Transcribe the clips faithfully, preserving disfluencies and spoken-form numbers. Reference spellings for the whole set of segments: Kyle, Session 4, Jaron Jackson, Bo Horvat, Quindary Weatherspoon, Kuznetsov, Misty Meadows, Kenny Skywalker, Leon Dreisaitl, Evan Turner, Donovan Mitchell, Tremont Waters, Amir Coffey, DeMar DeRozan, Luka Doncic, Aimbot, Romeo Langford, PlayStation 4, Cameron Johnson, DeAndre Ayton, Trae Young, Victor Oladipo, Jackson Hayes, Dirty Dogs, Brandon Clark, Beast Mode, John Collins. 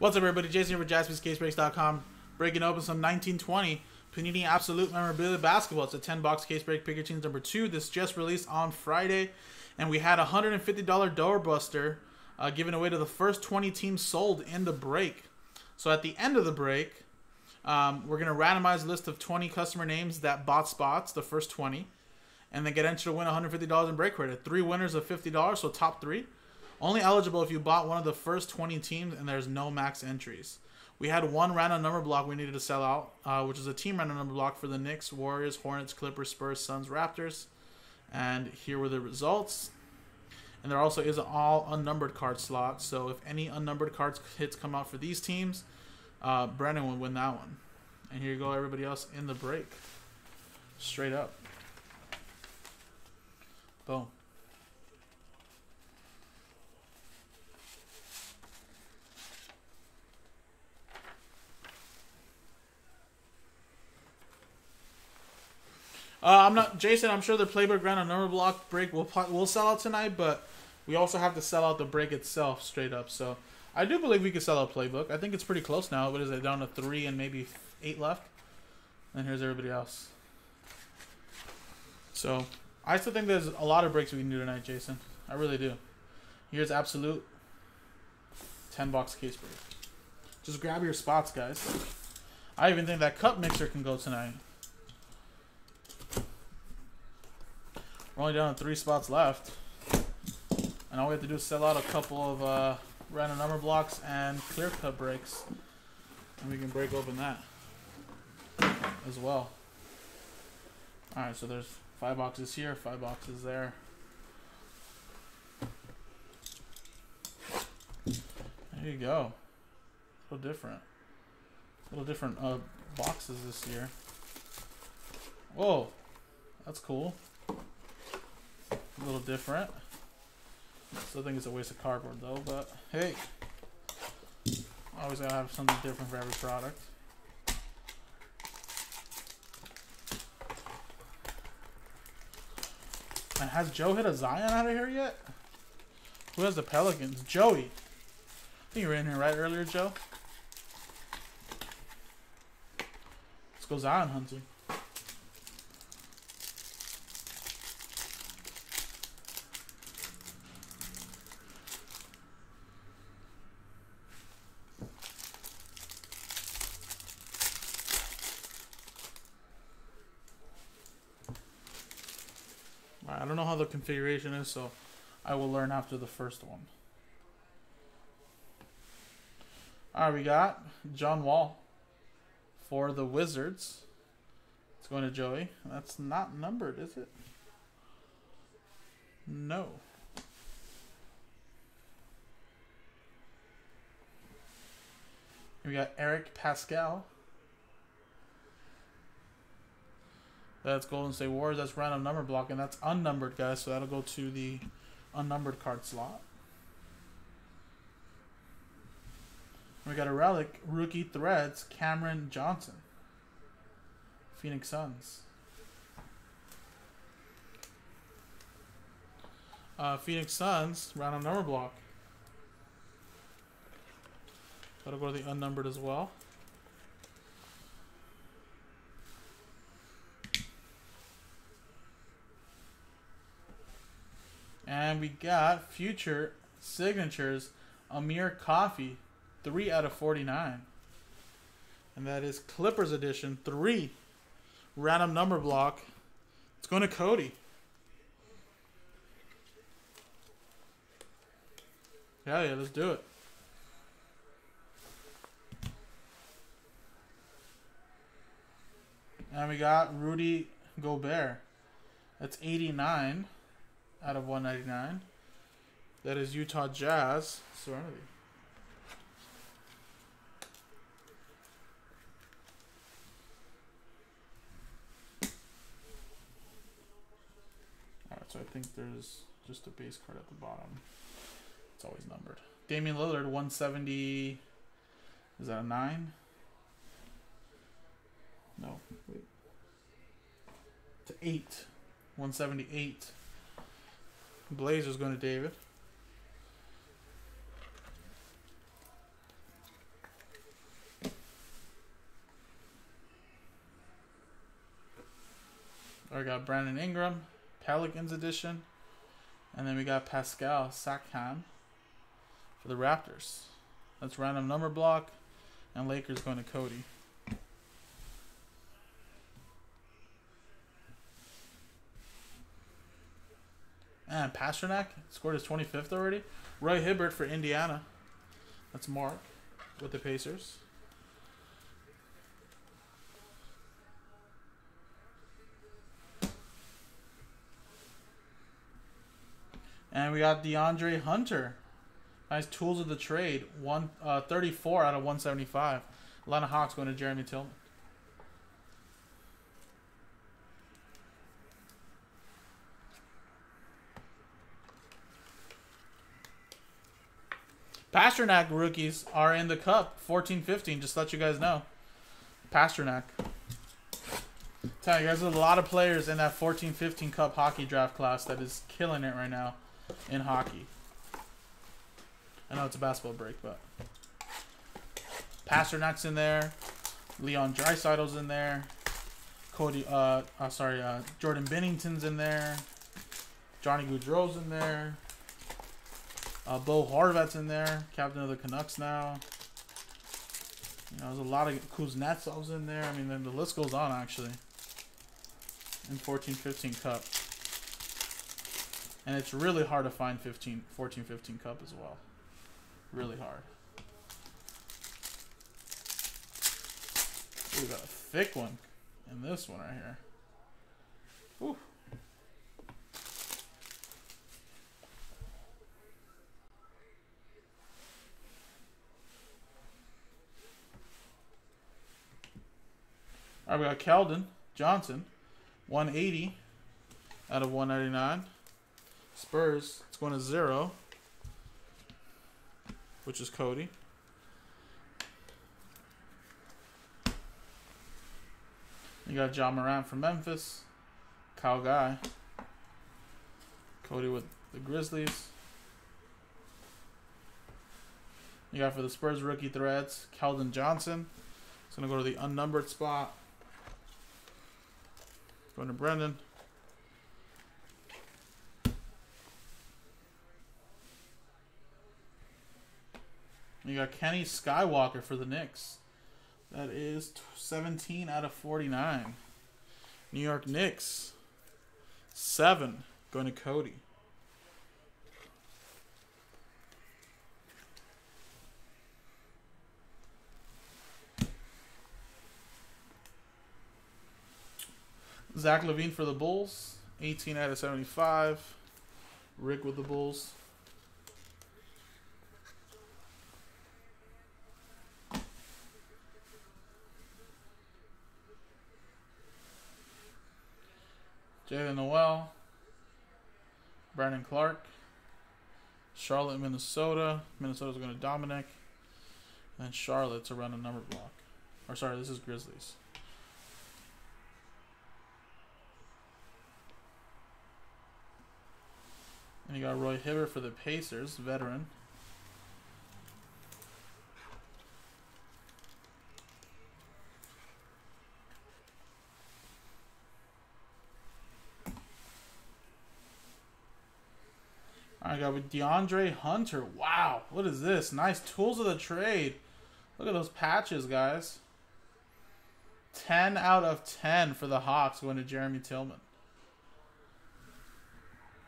What's up, everybody? Jason here for Jaspys Case Breaks dot com, breaking open some nineteen twenty Panini Absolute Memorabilia Basketball. It's a ten box case break, pick your teams number two. This just released on Friday, and we had a one hundred fifty dollar doorbuster uh, given away to the first twenty teams sold in the break. So at the end of the break, um, we're going to randomize a list of twenty customer names that bought spots, the first twenty, and then get entered to win one hundred fifty dollars in break credit. Three winners of fifty dollars, so top three. Only eligible if you bought one of the first twenty teams and there's no max entries. We had one random number block we needed to sell out, uh, which is a team random number block for the Knicks, Warriors, Hornets, Clippers, Spurs, Suns, Raptors. And here were the results. And there also is an all unnumbered card slot. So if any unnumbered cards hits come out for these teams, uh, Brandon will win that one. And here you go, everybody else in the break. Straight up. Boom. Uh, I'm not Jason. I'm sure the playbook random number block break will will sell out tonight, but we also have to sell out the break itself straight up. So I do believe we could sell out playbook. I think it's pretty close now. What is it? Down to three and maybe eight left. And here's everybody else. So I still think there's a lot of breaks we can do tonight, Jason. I really do. Here's Absolute ten box case break. Just grab your spots, guys. I even think that cup mixer can go tonight. We're only down to three spots left, and all we have to do is sell out a couple of uh, random number blocks and clear cut breaks, and we can break open that as well. All right, so there's five boxes here, five boxes there. There you go. A little different, a little different uh, boxes this year. Whoa, that's cool. A little different. Still think it's a waste of cardboard though, but hey, always gotta have something different for every product. And has Joe hit a Zion out of here yet? Who has the Pelicans? Joey. I think you were in here right earlier, Joe. Let's go Zion hunting. I don't know how the configuration is, so I will learn after the first one. All right, we got John Wall for the Wizards. It's going to Joey. That's not numbered, is it? No. We got Eric Pascal. That's Golden State Warriors. That's random number block, and that's unnumbered, guys. So that'll go to the unnumbered card slot. We got a relic, rookie threads, Cameron Johnson, Phoenix Suns. Uh, Phoenix Suns, random number block. That'll go to the unnumbered as well. And we got future signatures, Amir Coffey, three out of forty-nine. And that is Clippers edition, three, random number block. It's going to Cody. Yeah, yeah, let's do it. And we got Rudy Gobert. That's eighty-nine. Out of one ninety-nine. That is Utah Jazz Serenity. Alright, so I think there's just a base card at the bottom. It's always numbered. Damian Lillard, one seventy. Is that a nine? No. Wait. To eight. one seventy-eight. Blazers going to David. We got Brandon Ingram, Pelicans edition. And then we got Pascal Siakam for the Raptors. That's random number block. And Lakers going to Cody. And Pasternak scored his twenty-fifth already. Roy Hibbert for Indiana. That's Mark with the Pacers. And we got DeAndre Hunter. Nice tools of the trade. One uh, thirty-four out of one seventy-five. Atlanta Hawks going to Jeremy Tillman. Pasternak rookies are in the cup. fourteen fifteen. Just to let you guys know. Pasternak. I'm telling you guys, there's a lot of players in that fourteen fifteen cup hockey draft class that is killing it right now in hockey. I know it's a basketball break, but Pasternak's in there. Leon Dreisaitl's in there. Cody, uh, oh, sorry, uh, Jordan Bennington's in there. Johnny Goudreau's in there. Uh, Bo Horvat's in there, captain of the Canucks now. You know, there's a lot of Kuznetsov's in there. I mean, then the list goes on actually. In fourteen fifteen cup, and it's really hard to find fifteen, fourteen fifteen cup as well. Really hard. Ooh, we got a thick one in this one right here. Ooh. All right, we got Keldon Johnson, one eighty out of one ninety-nine. Spurs, it's going to zero, which is Cody. You got John Morant from Memphis, Kyle Guy, Cody with the Grizzlies. You got for the Spurs rookie threads, Keldon Johnson. It's going to go to the unnumbered spot. Going to Brendan. You got Kenny Skywalker for the Knicks. That is seventeen out of forty-nine. New York Knicks. seven. Going to Cody. Zach Levine for the Bulls, eighteen out of seventy-five. Rick with the Bulls. Jaylen Nowell. Brandon Clark. Charlotte, Minnesota. Minnesota's going to Dominic. And Charlotte's around a number block. Or sorry, this is Grizzlies. And you got Roy Hibbert for the Pacers, veteran. All right, got with DeAndre Hunter. Wow, what is this? Nice tools of the trade. Look at those patches, guys. ten out of ten for the Hawks going to Jeremy Tillman.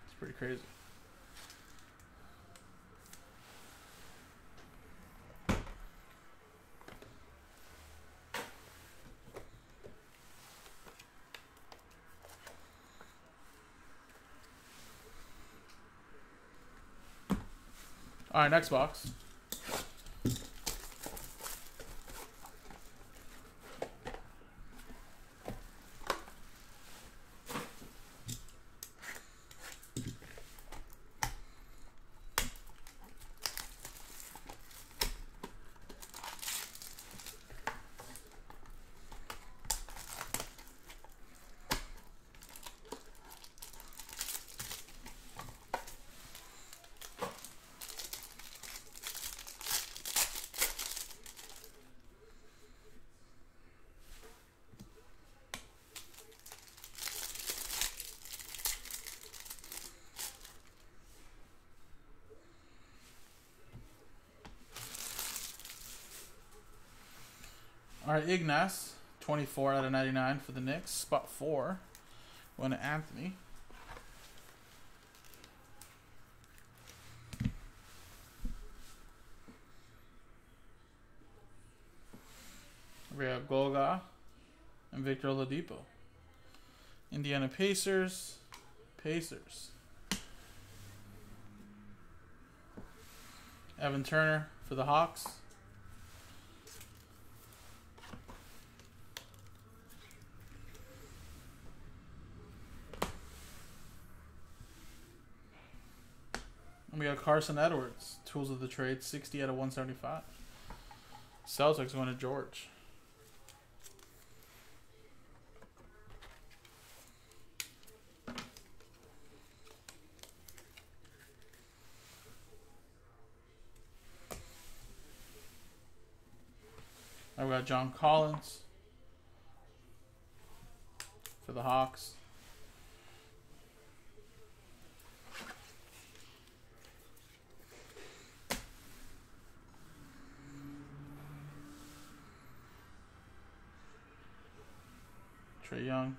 It's pretty crazy. All right, next box. All right, Ignace, twenty-four out of ninety-nine for the Knicks. Spot four, one to Anthony. We have Golga and Victor Oladipo. Indiana Pacers, Pacers. Evan Turner for the Hawks. And we got Carson Edwards, Tools of the Trade, sixty out of one seventy-five. Celtics going to George. I've got John Collins for the Hawks. Trae Young,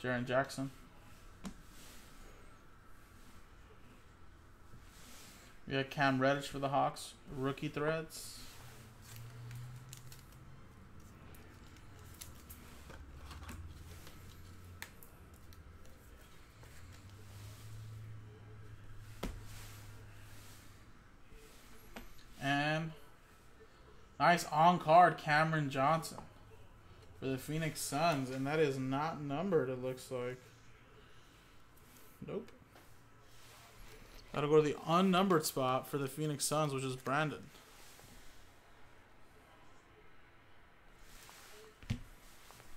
Jaron Jackson. We got Cam Reddish for the Hawks, rookie threads. Nice on-card Cameron Johnson for the Phoenix Suns. And that is not numbered, it looks like. Nope. That'll go to the unnumbered spot for the Phoenix Suns, which is Brandon.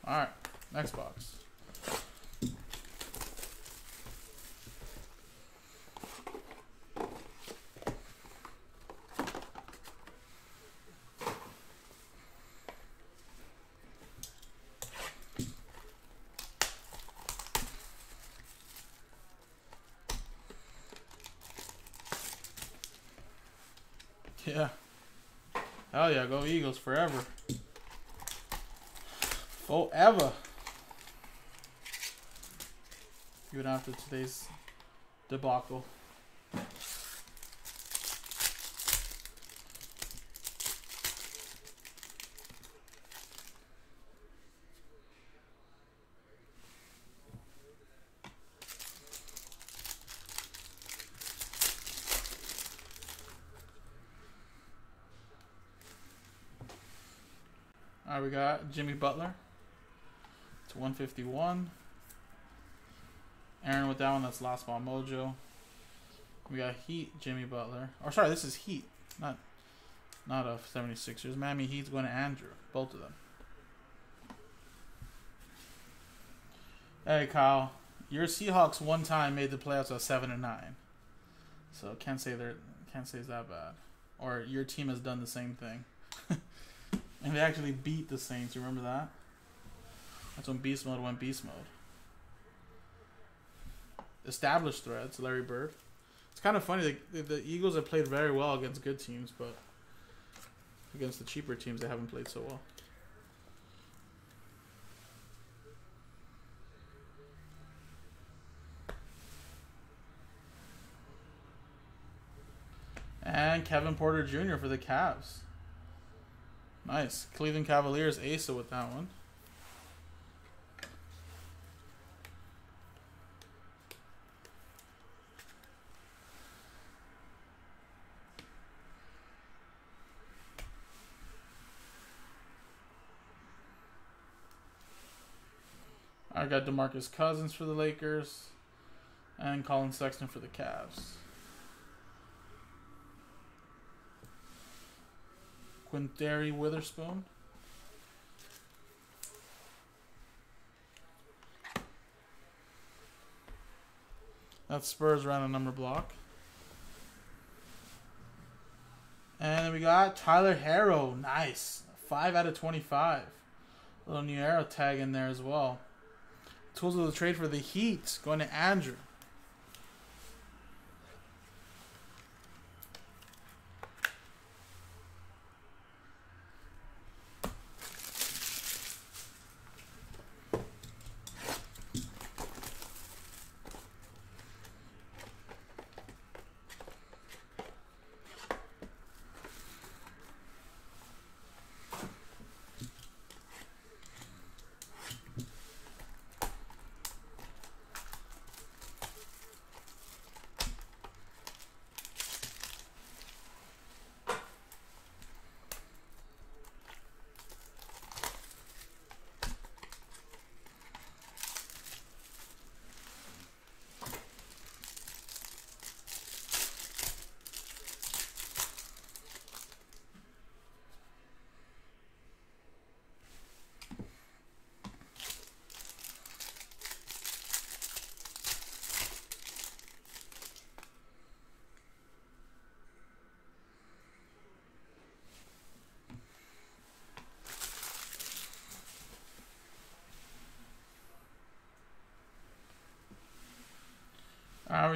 All right, next box. Yeah. Hell yeah, go Eagles forever. Forever. Even after today's debacle. All right, we got Jimmy Butler to one fifty-one. Aaron with that one. That's Last Ball Mojo. We got Heat Jimmy Butler. Or sorry, this is Heat, not not a seventy-sixers. Miami Heat's going to Andrew. Both of them. Hey Kyle, your Seahawks one time made the playoffs at seven and nine, so can't say they're can't say it's that bad. Or your team has done the same thing. And they actually beat the Saints. You remember that? That's when Beast Mode went Beast Mode. Established threats, Larry Bird. It's kind of funny. The, the Eagles have played very well against good teams, but against the cheaper teams, they haven't played so well. And Kevin Porter Junior for the Cavs. Nice. Cleveland Cavaliers, Asa with that one. I got DeMarcus Cousins for the Lakers and Colin Sexton for the Cavs. Quinteri Witherspoon. That's Spurs random number block. And we got Tyler Harrow. Nice. five out of twenty-five. A little new arrow tag in there as well. Tools of the Trade for the Heat. Going to Andrew.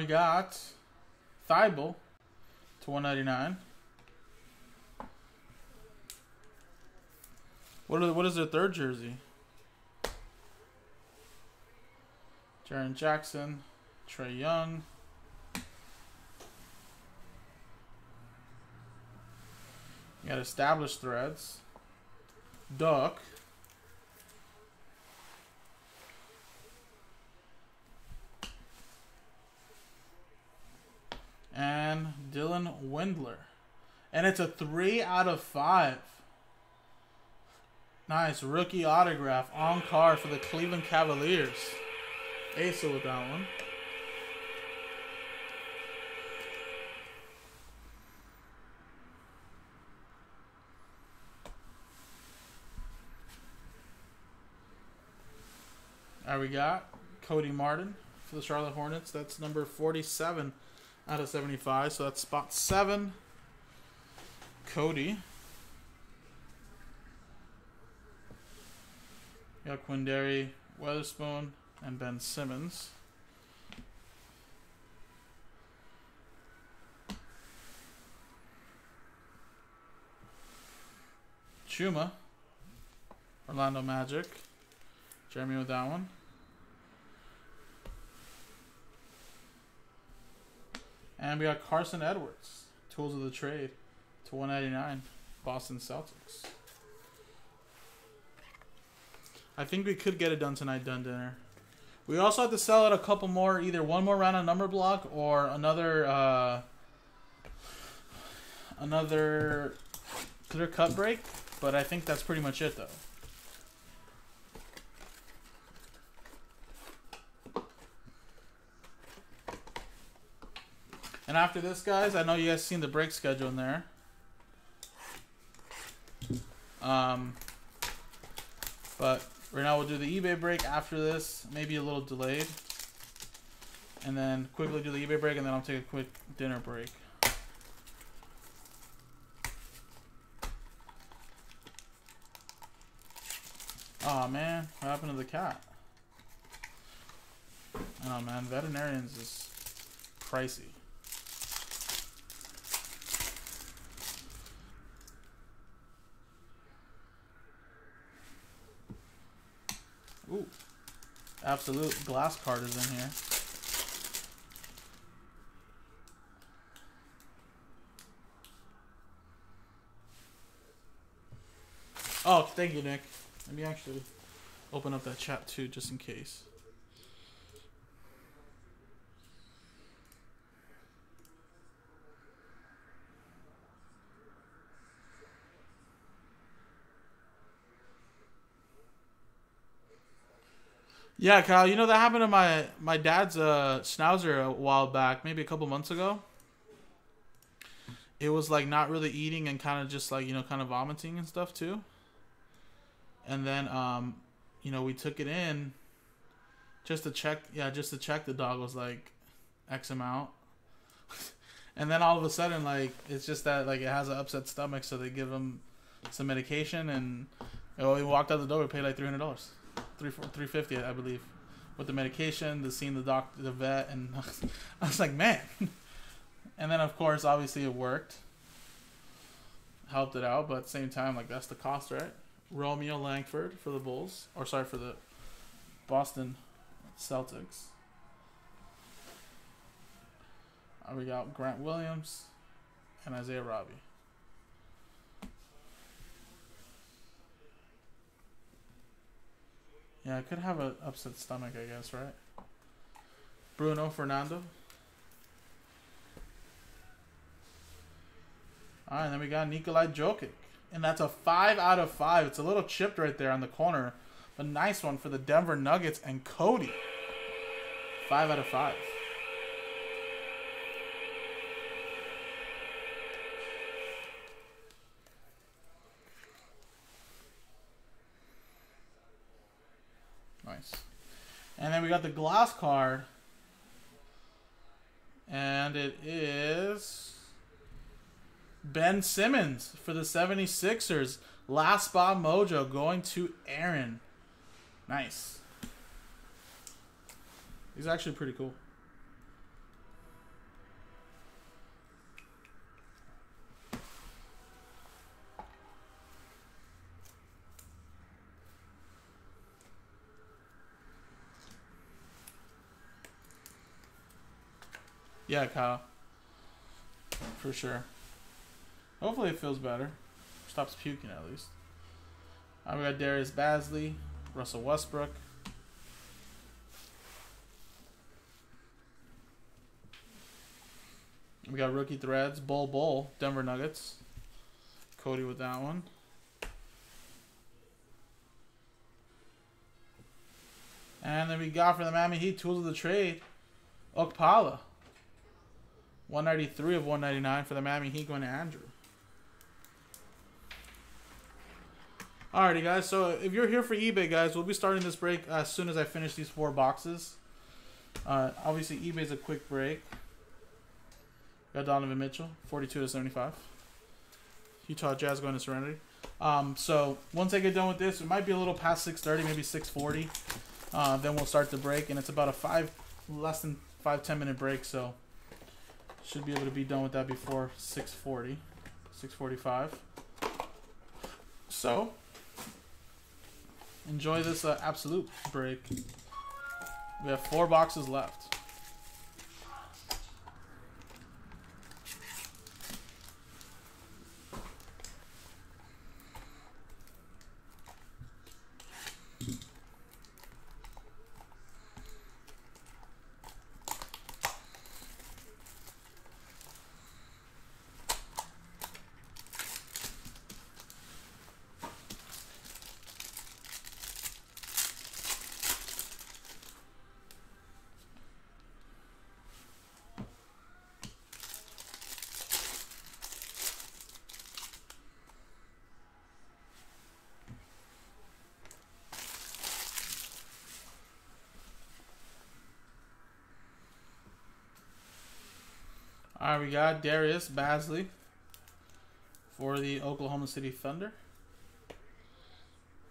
we got Thibault to one ninety-nine. What, are, what is their third jersey? Jaron Jackson, Trae Young. You got established threads. Duck. And Dylan Windler. And it's a three out of five. Nice rookie autograph on card for the Cleveland Cavaliers. Ace with that one. All right, we got Cody Martin for the Charlotte Hornets. That's number forty-seven out of seventy-five. So that's spot seven. Cody. We got Quindary, Weatherspoon, and Ben Simmons. Chuma, Orlando Magic. Jeremy with that one. And we got Carson Edwards, Tools of the Trade, to one ninety-nine, Boston Celtics. I think we could get it done tonight, Dun Dinner. We also have to sell out a couple more, either one more round of number block or another uh, another clear cut break. But I think that's pretty much it, though. And after this, guys, I know you guys seen the break schedule in there. Um, but right now we'll do the eBay break after this, maybe a little delayed. And then quickly do the eBay break, and then I'll take a quick dinner break. Aw, man, what happened to the cat? Oh, man, veterinarians is pricey. Ooh, Absolute Glass card is in here. Oh, thank you, Nick. Let me actually open up that chat too, just in case. Yeah, Kyle, you know that happened to my, my dad's uh, schnauzer a while back, maybe a couple months ago. It was like not really eating and kind of just like, you know, kind of vomiting and stuff too. And then, um, you know, we took it in just to check. Yeah, just to check the dog was like X amount. And then all of a sudden, like, it's just that like it has an upset stomach. So they give him some medication and you know, we walked out the door, we paid like three hundred dollars. Three three fifty, I believe, with the medication, the seeing the doctor, the vet, and I was like, man. And then of course, obviously, it worked, helped it out, but at the same time, like that's the cost, right? Romeo Langford for the Bulls, or sorry, for the Boston Celtics. Right, we got Grant Williams and Isaiah Robbie. Yeah, I could have an upset stomach, I guess, right? Bruno Fernando. All right, and then we got Nikolai Jokic. And that's a five out of five. It's a little chipped right there on the corner. But nice one for the Denver Nuggets and Cody. five out of five. And then we got the glass card. And it is Ben Simmons for the seventy-sixers. Last spot mojo going to Aaron. Nice. He's actually pretty cool. Yeah, Kyle. For sure. Hopefully it feels better. Stops puking at least. I've got Darius Bazley, Russell Westbrook. We got rookie threads, Bull Bull, Denver Nuggets. Cody with that one. And then we got for the Miami Heat, Tools of the Trade, Okpala. one ninety-three of one ninety-nine for the Miami Heat going to Andrew. Alrighty, guys. So if you're here for eBay, guys, we'll be starting this break uh, as soon as I finish these four boxes. Uh, obviously, eBay's a quick break. Got Donovan Mitchell, forty-two to seventy-five. Utah Jazz going to Serenity. Um, so once I get done with this, it might be a little past six thirty, maybe six forty. Uh, then we'll start the break, and it's about a five, less than five ten minute break. So should be able to be done with that before six forty, six forty-five. So enjoy this uh, absolute break. We have four boxes left. All right, we got Darius Bazley for the Oklahoma City Thunder.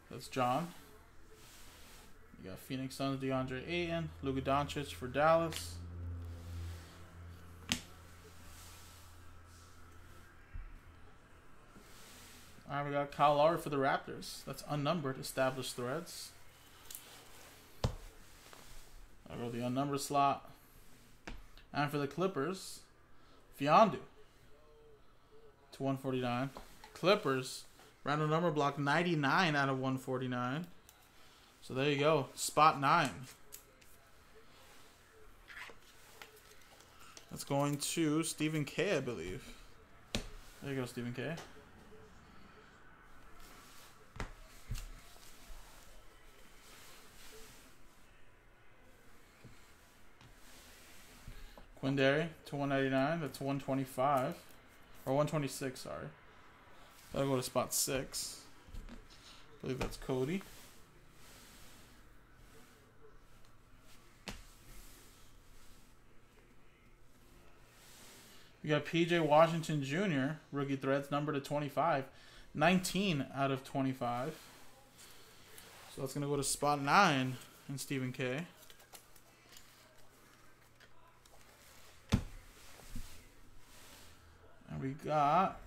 That's John. You got Phoenix Suns, DeAndre Ayton, Luka Doncic for Dallas. All right, we got Kyle Lowry for the Raptors. That's unnumbered, established threads. I roll the unnumbered slot. And for the Clippers, Fiondu to one forty-nine. Clippers, random number block ninety-nine out of one forty-nine. So there you go. Spot nine. That's going to Stephen K, I believe. There you go, Stephen K. Quindary to one ninety-nine. That's one twenty-five. Or one twenty-six, sorry. That'll go to spot six. I believe that's Cody. We got P J Washington Junior Rookie threads number to twenty-five. nineteen out of twenty-five. So that's going to go to spot nine in Stephen K. We got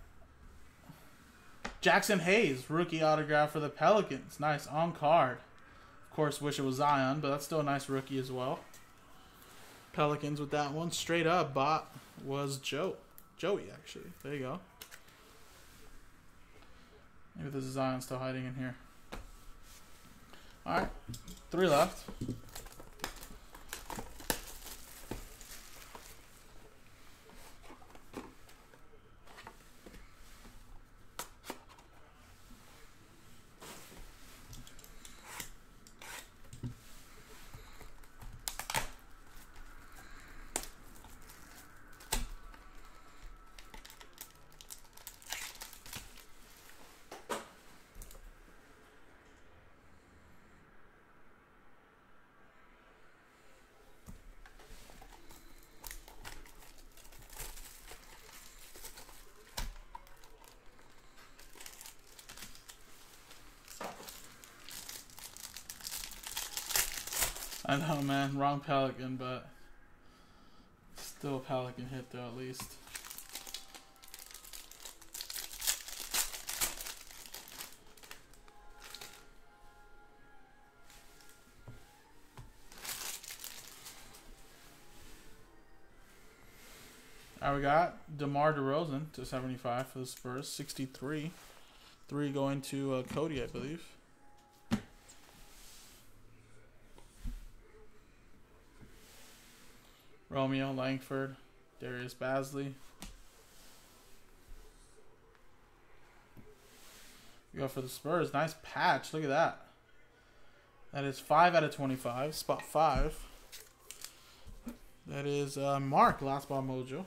Jackson Hayes, rookie autograph for the Pelicans. Nice on card. Of course, wish it was Zion, but that's still a nice rookie as well. Pelicans with that one. Straight up, bot was Joe. Joey, actually. There you go. Maybe this is Zion still hiding in here. All right. Three left. I know, man. Wrong Pelican, but still a Pelican hit, though, at least. All right, we got DeMar DeRozan to seventy-five for the Spurs, sixty-three. Three going to uh, Cody, I believe. Romeo Langford, Darius Bazley. We go for the Spurs. Nice patch. Look at that. That is five out of twenty-five. Spot five. That is uh, Mark, Last Ball Mojo.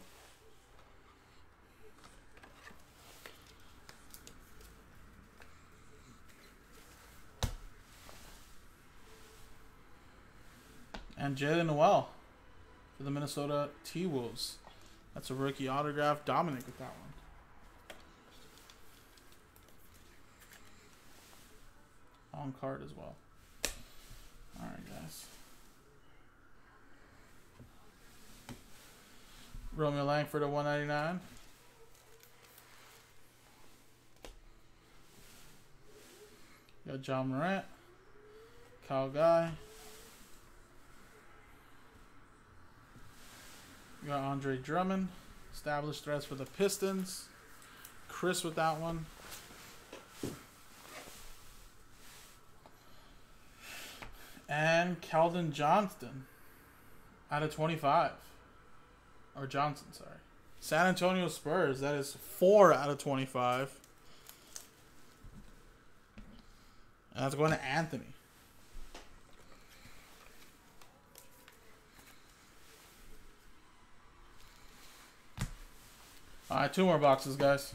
And Jaylen Nowell for the Minnesota T-Wolves. That's a rookie autograph. Dominic with that one. On card as well. All right, guys. Romeo Langford at one ninety-nine. You got John Morant, Kyle Guy. You got Andre Drummond, established threats for the Pistons. Chris with that one. And Keldon Johnson out of twenty-five. Or Johnson, sorry. San Antonio Spurs, that is four out of twenty-five. And that's going to Anthony. All right, two more boxes, guys.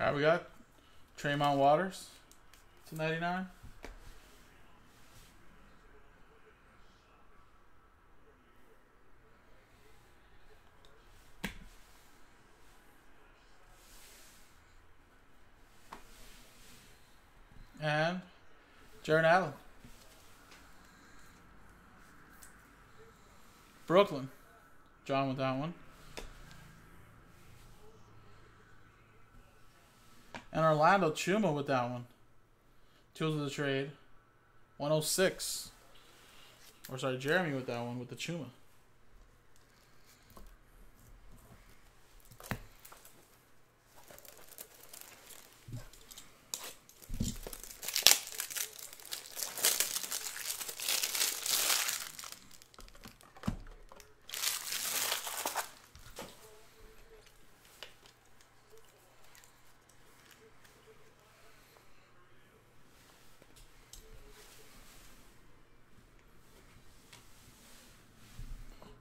All right, we got Tremont Waters to ninety-nine. And Jaron Allen. Brooklyn. John with that one. And Orlando Chuma with that one. Tools of the trade. one oh six. Or sorry, Jeremy with that one with the Chuma.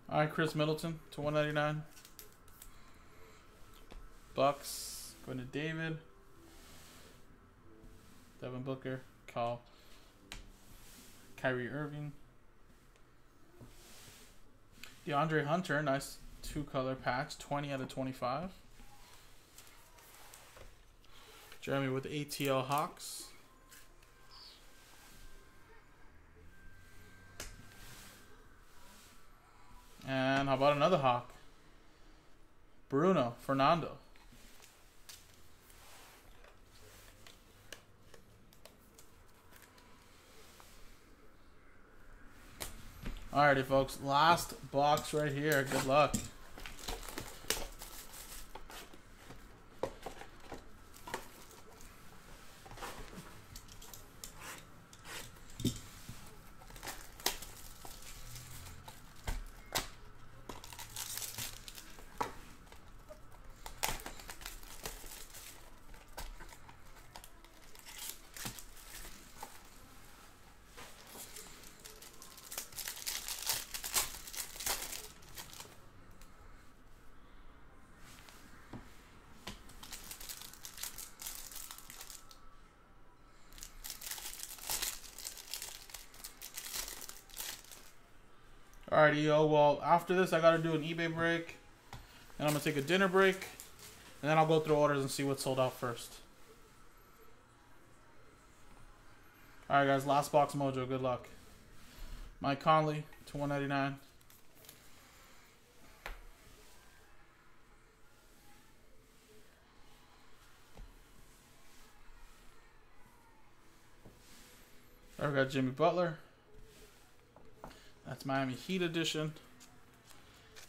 All right, Chris Middleton to one ninety-nine. Bucks going to David. Devin Booker, Kyle, Kyrie Irving. DeAndre Hunter, nice two-color patch, twenty out of twenty-five. Jeremy with A T L Hawks. And how about another Hawk? Bruno Fernando. Alrighty, folks. Last box right here. Good luck. Alrighty, yo. Well, after this, I got to do an eBay break. And I'm going to take a dinner break. And then I'll go through orders and see what's sold out first. Alright, guys. Last box mojo. Good luck. Mike Conley to one ninety-nine. I got Jimmy Butler. That's Miami Heat edition.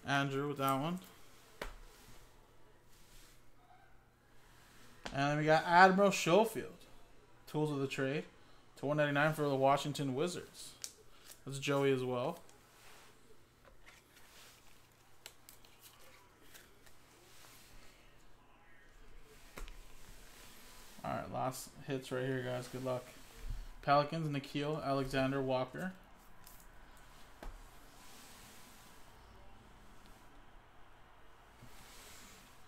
Andrew with that one. And then we got Admiral Schofield. Tools of the trade. To one ninety-nine for the Washington Wizards. That's Joey as well. Alright, last hits right here, guys. Good luck. Pelicans, Nikhil, Alexander, Walker.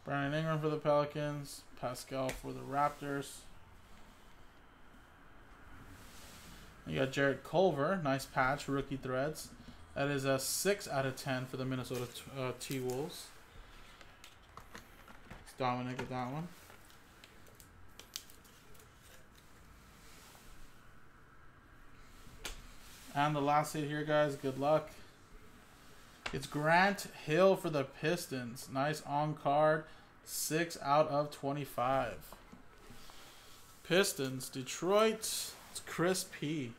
Brandon Ingram for the Pelicans. Pascal for the Raptors. You got Jarrett Culver. Nice patch. Rookie threads. That is a six out of ten for the Minnesota uh, T-Wolves. It's Dominic with that one. And the last hit here, guys. Good luck. It's Grant Hill for the Pistons. Nice on card. six out of twenty-five. Pistons. Detroit. It's Chris P.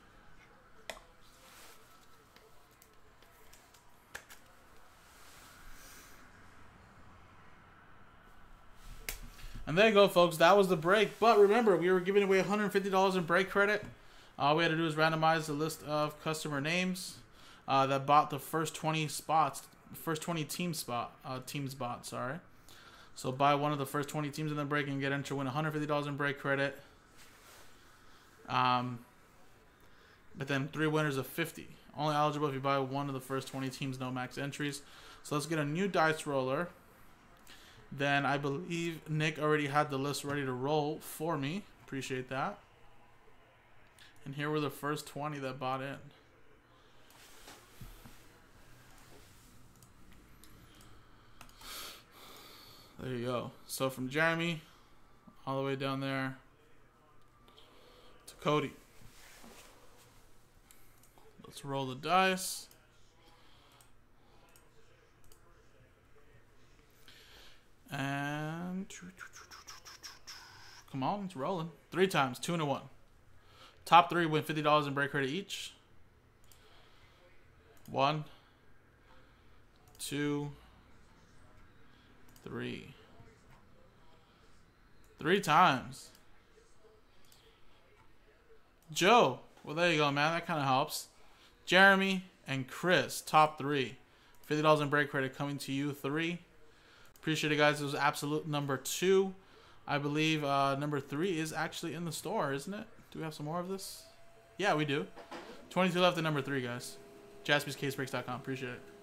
And there you go, folks. That was the break. But remember, we were giving away one hundred fifty dollars in break credit. All we had to do is randomize the list of customer names uh, that bought the first twenty spots, first twenty team spot, uh, teams bought. Sorry, so buy one of the first twenty teams in the break and get in to win one hundred fifty dollars in break credit. Um, but then three winners of fifty, only eligible if you buy one of the first twenty teams, no max entries. So let's get a new dice roller. Then I believe Nick already had the list ready to roll for me. Appreciate that. And here were the first twenty that bought in. There you go. So from Jeremy, all the way down there to Cody. Let's roll the dice. And come on, it's rolling. Three times, two and a one. Top three win fifty dollars in break credit each. One, two, three. Three times. Joe. Well, there you go, man. That kind of helps. Jeremy and Chris. Top three. fifty dollars in break credit coming to you. Three. Appreciate it, guys. It was absolute number two. I believe uh, number three is actually in the store, isn't it? Do we have some more of this? Yeah, we do. twenty-two left in number three, guys. Jaspys Case Breaks dot com. Appreciate it.